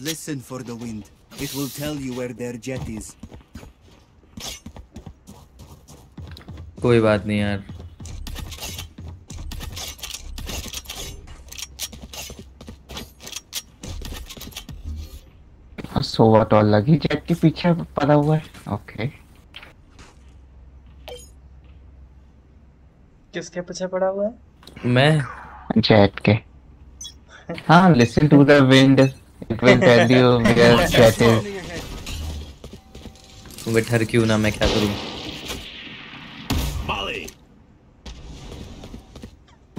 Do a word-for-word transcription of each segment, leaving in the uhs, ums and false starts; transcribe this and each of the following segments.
Listen for the wind. It will tell you where their jet is. कोई बात नहीं यार. So what all लगी जेट के पीछे पड़ा हुआ है. Okay. किसके पीछे पड़ा हुआ है? मैं जेट के. हाँ, listen to the wind. It will tell you where jet is. तुम ठहर क्यों ना, मैं क्या करूँ?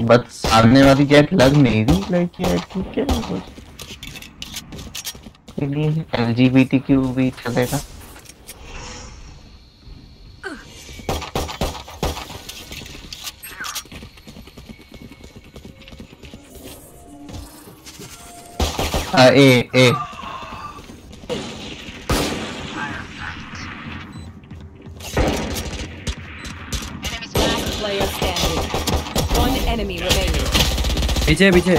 बट सामने वाली जेट लग नहीं रही. लाइक यार ठीक है कुछ इन्हीं एलजीबीटीक्यू भी चलेगा. Uh, eh, eh. Enemy smack player standing. One enemy remaining. Piche, piche.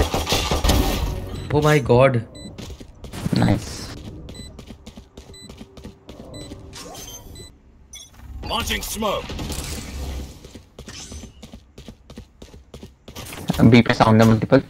Oh my god. Nice. Launching smoke. B pe sound multiple.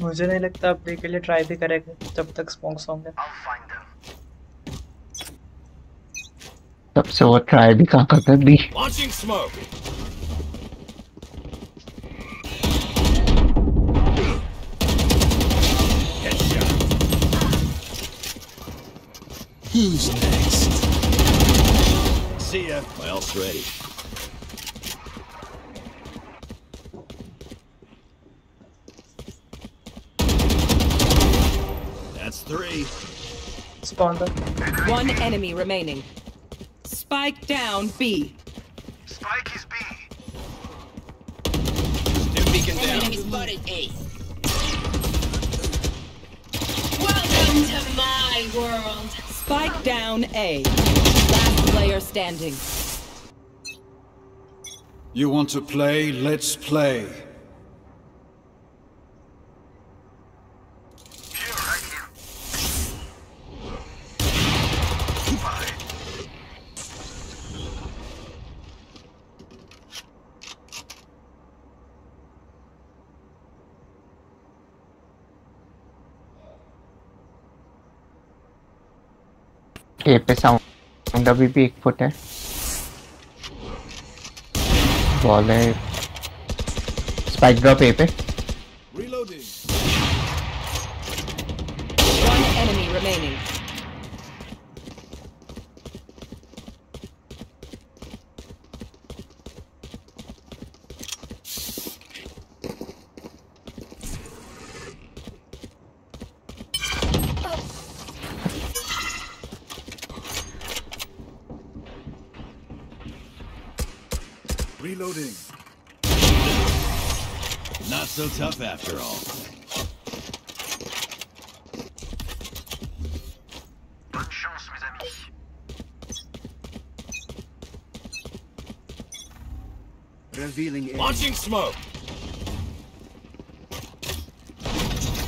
मुझे नहीं लगता आप के लिए ट्राई भी करेंगे जब तक स्पॉन्स होंगे. तब से वो ट्राई भी कहाँ करते हैं. B Who's next? See ya. My ult's ready. Three. Spawned up. One enemy remaining. Spike down B. Spike is B. Still beacon down. Enemy spotted A. Welcome to my world. Spike down A. Last player standing. You want to play? Let's play. ए पे sound अभी भी एक foot है. Ball है. Spike drop ए पे. One enemy remaining. Reloading. Not so tough after all. Bonne chance, mes amis. Revealing air. Launching smoke. Right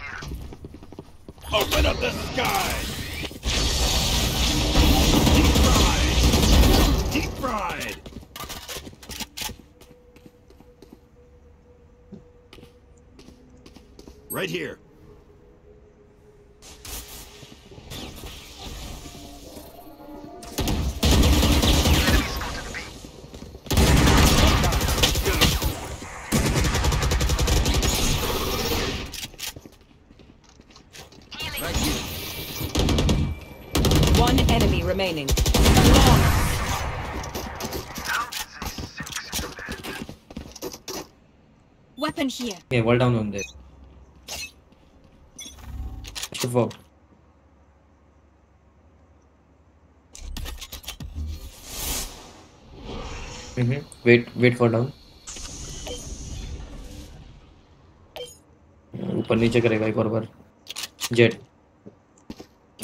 here. Open up the sky. Deep fried. Deep fried. Right here. One enemy remaining. Weapon here. Okay, well down on this. The vote. Mm-hmm. Wait, wait for down. ऊपर नीचे करेगा एक और बार. Jet.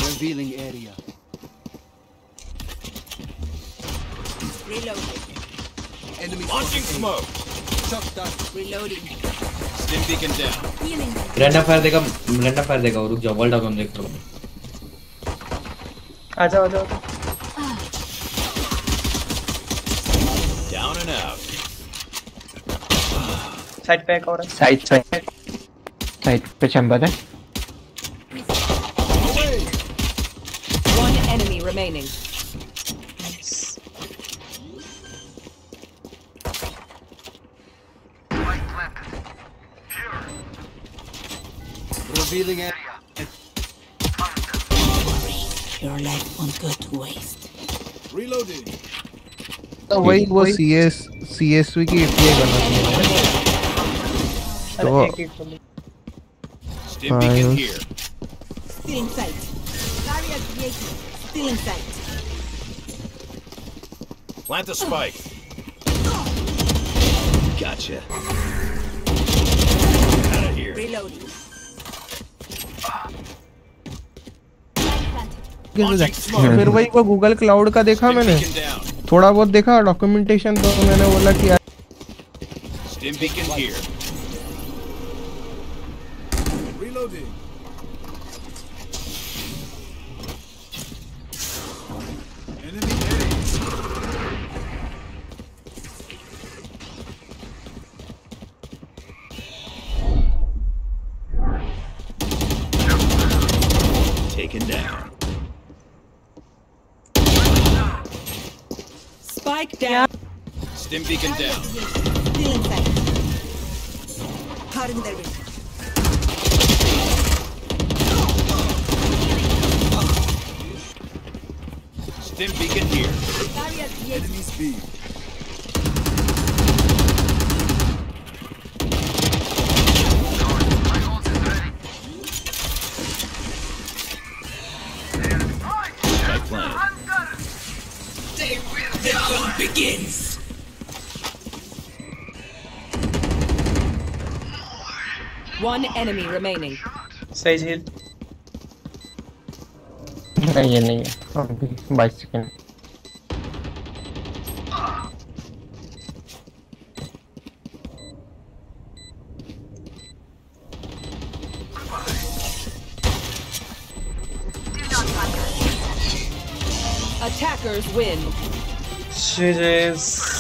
Revealing area. Reloading. Enemy launching smoke. Chuck that. Reloading. Stim beacon down. Healing. Random fire देगा, random fire देगा. रुक जाओ, wall down हम देख रहे हैं. आजा आजा. Down and out. Side pack और side side. Side पे चंबर है. Remaining. Nice. Revealing area. Your life won't go to waste. Reloading. The way it was C S C S V की F P A करना चाहिए. So. Stimping here. Still in sight. Barrier created. Still in sight. Plant the spike. Gotcha. Out of here. Reloading. फिर वही वो Google Cloud का देखा मैंने. थोड़ा बहुत देखा डॉक्यूमेंटेशन तो मैंने बोला कि यार. Stim beacon here. Reloading. Taken down. Spike down. Stim beacon down. Still inside. Pardon the risk. Stim beacon here. Enemy speed. Begins. One enemy remaining. Sage hill. नहीं नहीं अभी बाईस second. Attackers win. She is.